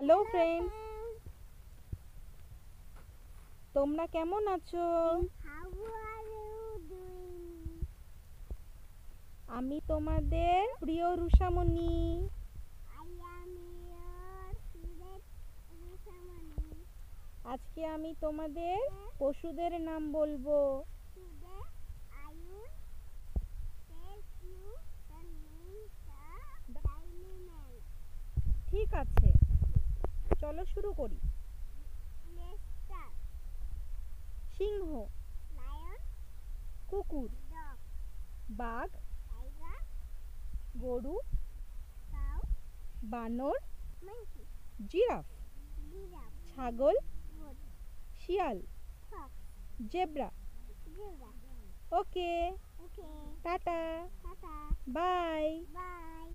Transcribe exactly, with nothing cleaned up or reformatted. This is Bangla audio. হ্যালো ফ্রেন্ড, তোমরা কেমন আছো? আমি তোমাদের প্রিয় রুশামণি। আজকে আমি তোমাদের পশুদের নাম বলবো। ঠিক আছে, চলো শুরু করি। সিংহ, কুকুর, বাঘ, গরু, বানর, জিরাফ, ছাগল, শিয়াল, জেব্রা। Okay, tata, by.